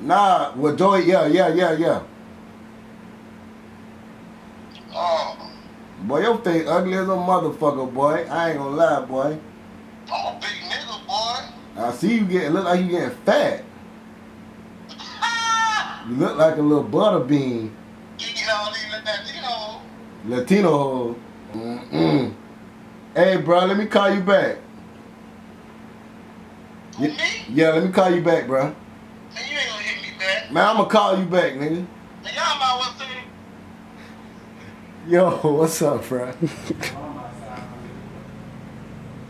Nah, with Joey, yeah. Oh. Boy, your thing ugly as a motherfucker, boy. I ain't gonna lie, boy. I'm a big nigga, boy. I see you getting, look like you getting fat. You look like a little butter bean. You get all these Latino. Mm-mm. Hey, bro, let me call you back. Me? Yeah, let me call you back, bro. Man, you ain't gonna hit me back. Man, I'm gonna call you back, nigga. Hey, y'all might want to say. Yo, what's up, bro?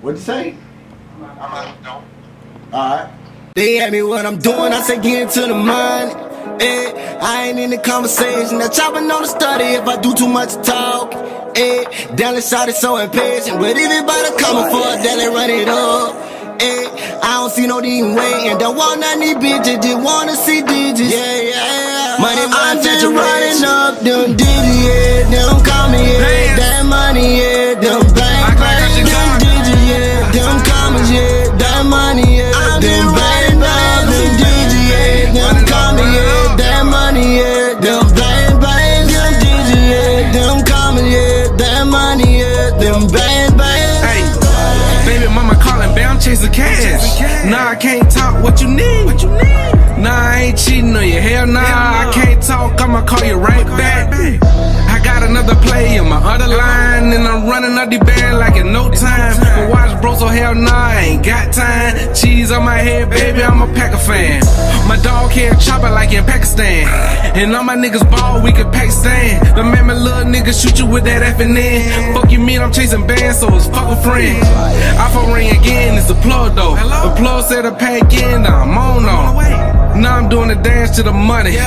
What'd you say? I'm out the door. Alright. They ask me what I'm doing, I say get into the mind. Eh, I ain't in the conversation. Now chopping on the study if I do too much talk. Eh, Dally shot is so impatient. But everybody coming for it, Dally run it up. Ay, I don't see no damn way, and don't want any bitches, just wanna see digits. Yeah, yeah. Money, I'm just running up them digits, yeah. Them coming, yeah. That money, yeah. Them bank, them digits, yeah. Them coming, yeah. That money, yeah. I've been running up them digits, yeah. Them coming, yeah. That money, yeah. Them bank, them digits, yeah. Them coming, yeah. That money, yeah. Them chasing cash. Nah, I can't talk what you need. Nah, I ain't cheating on you. Hell nah, I can't talk. I'ma call you right back. I got another play on my other line, and I'm running up the band like in no time. But watch bro, so hell nah, I ain't got time. Cheese on my head, baby, I'm a Packer fan. My dog hair chopper like in Pakistan, and all my niggas ball, we could Pakistan. The man, my little nigga shoot you with that FNN. Fuck you mean, I'm chasing bands, so it's fuck a friend. I phone ring again, it's a plug though. The plug said a pack in, now I'm on though. Now I'm doing a dance to the money.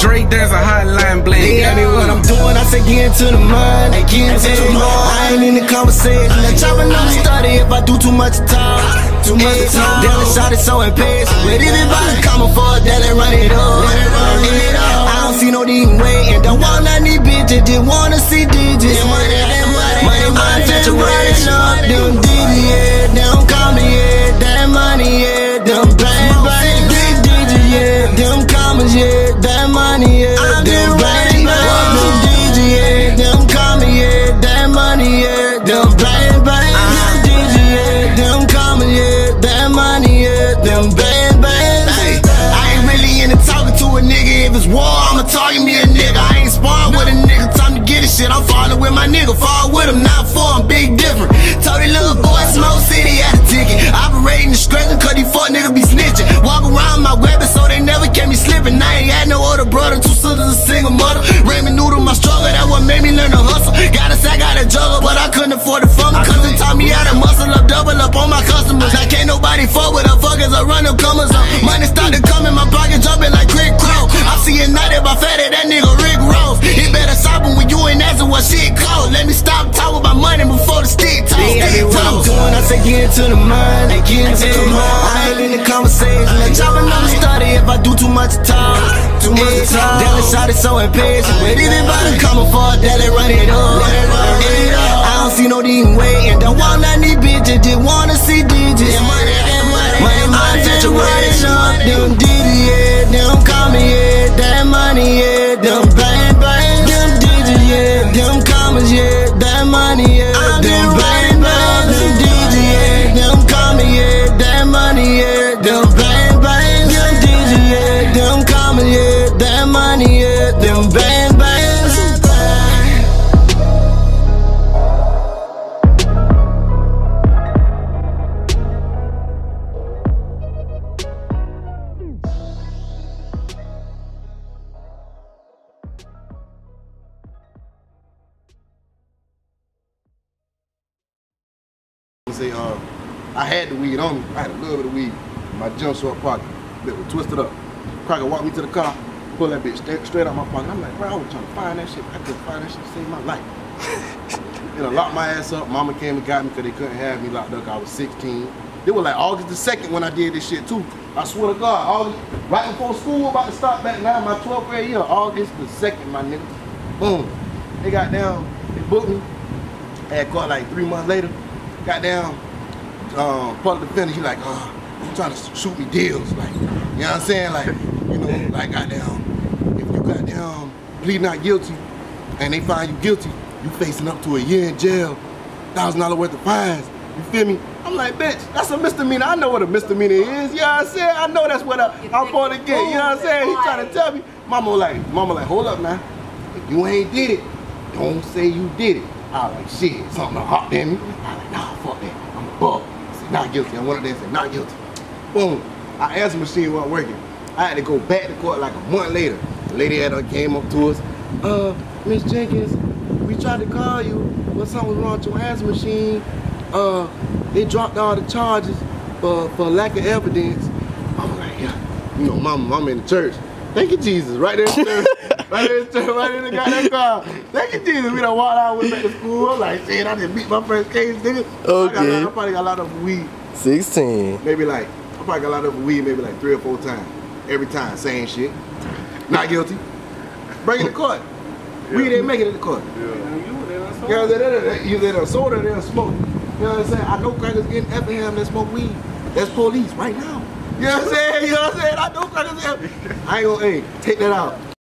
Drake dance a hotline bling. They ask me what I'm doing, I say get into the mind. Hey, get into the mind. I ain't in the conversation. Like chopping on the study if I do too much talk. Too much time. Dally shot is so impatient. But everybody coming for it, Dally run it up. I don't see no damn way, and don't want any bitches, just wanna see digits. Money, that's a race up. Them digits, yeah. Them coming, yeah. That money, yeah. Them bang, big digits, yeah. Them commas, yeah. That money, yeah. Them bang, big digits, yeah. Them coming, yeah. That money, yeah. Them bang, big digits, yeah. Them coming, yeah. Money, yeah, them band. Ay, I ain't really into talking to a nigga. If it's war, I'ma target me a nigga. I ain't sparring with a nigga. Time to get this shit. I'm falling with my nigga. Fall with him, not for him. Big different. Told that little boy, Smoke City had a ticket. Operating the struggle, cause these fuck niggas be snitching. Walk around my weapon, so they never kept me slipping. I ain't had no other brother, two sisters, a single mother. Raymond noodle, my struggle, that what made me learn to hustle. Got a sack, got a juggle, but I couldn't afford it from me. Cause they taught me how to muscle up, double up on my customers. I can't nobody fuck with the fuckers, I run them comers up. Money start to come in my pocket, jumping like Rick Crow. I see it not if I fatted that nigga Rick Rose. It better stop him when you ain't asking what shit cold. Let me stop talking about money before the stick talk. What I'm doing, I say get into the mind. I ain't in the conversation. Like chopping on the study if I do too much talk. Dally shot is so impatient. But everybody coming for it, Dally run it up. I don't see no damn way, and don't want any bitches, just wanna see digits. Money, that's a race up. Them digits, yeah. Them coming, yeah. That money, yeah. Them bang, them digits, yeah. Them commas, yeah. That money, yeah. Them bang, them digits, yeah. Them coming, yeah. That money, yeah. Them bang, them digits, yeah. Them commas, yeah. That money, yeah. Them bang. I had the weed on me. I had a little bit of weed in my jumpsuit pocket. That was twisted up. Crocker walked me to the car, pulled that bitch straight out my pocket. I'm like, bro, I was trying to find that shit. I couldn't find that shit to save my life. Then I locked my ass up. Mama came and got me because they couldn't have me locked up. I was 16. It was like August the 2nd when I did this shit too. I swear to God, August, right before school about to start back now, my 12th grade year, August the 2nd, my nigga. Boom. They got down, they booked me. I had caught like 3 months later. Got down, public defender, he like, oh, you trying to shoot me deals, like, you know what I'm saying? Like, you know, Like goddamn, if you goddamn plead not guilty and they find you guilty, you facing up to a year in jail, $1,000 worth of fines. You feel me? I'm like, bitch, that's a misdemeanor. I know what a misdemeanor is. You know what I'm saying? I know that's what I'm going to get. You know what I'm saying? He trying to tell me. Mama like, hold up now. If you ain't did it, don't say you did it. I was like, shit, something hopped in me. I was like, nah, fuck that. I'm above. I said, not guilty. I went up there and said, not guilty. Boom. Our answer machine wasn't working. I had to go back to court like a month later. The lady had came up to us. Miss Jenkins, we tried to call you, but something was wrong with your answer machine. They dropped all the charges for lack of evidence. I was like, yeah, you know, mama, I'm in the church. Thank you, Jesus. Right there in the church. Right there in the church. Right in the goddamn car. Thank you, Jesus. We done walked out, went back to school. I'm like, shit, I didn't beat my first case, nigga. Okay. I probably got a lot of weed. 16. Maybe like, I probably got a lot of weed maybe like 3 or 4 times. Every time, same shit. Not guilty. Bring it to court. Yeah. We didn't make it to court. Yeah. You know, you there soda, they done smoke. You know what I'm saying? I know crackers in Effingham that smoke weed. That's police right now. You know what I'm saying? You know what I'm saying? I know crackers in Effingham. I ain't gonna take that out.